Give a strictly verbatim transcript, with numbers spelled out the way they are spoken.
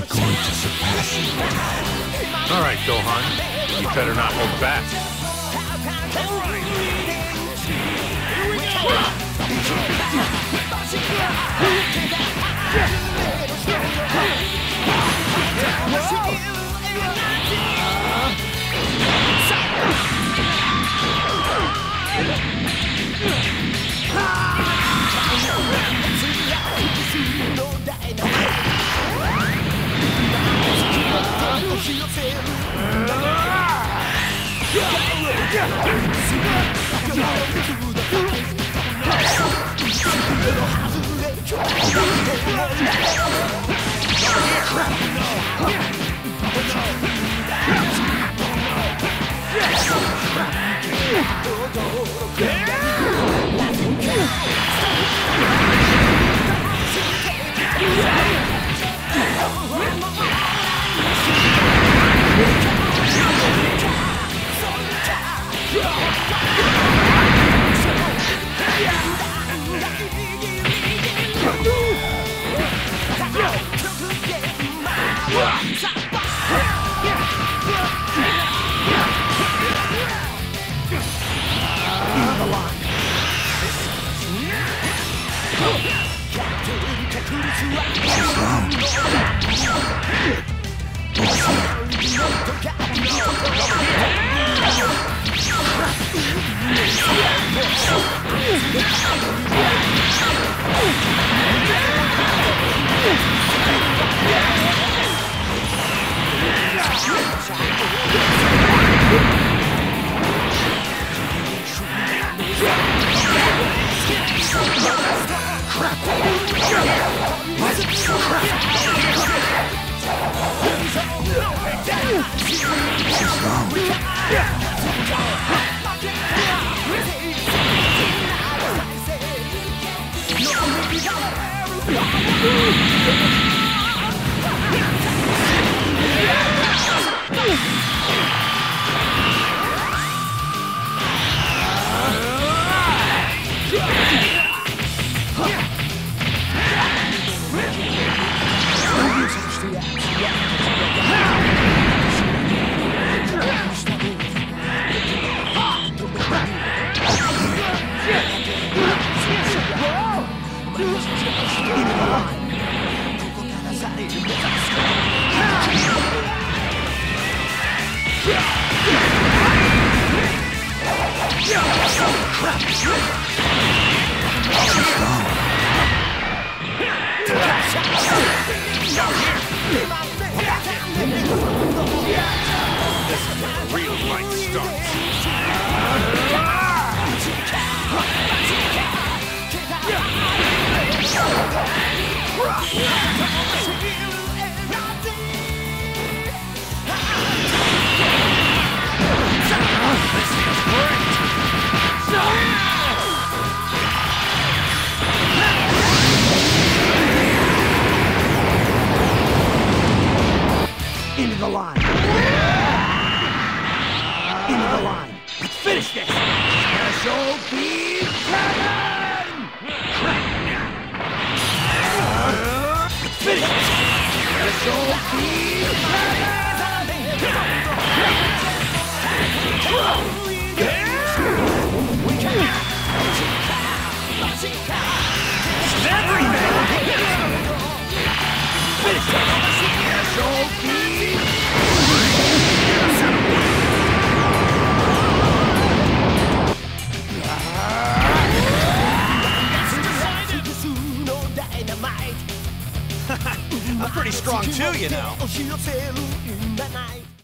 I'm going to surpass you. All right, Gohan. You better not hold back. All right. Here we go. I'm pretty strong too, you know.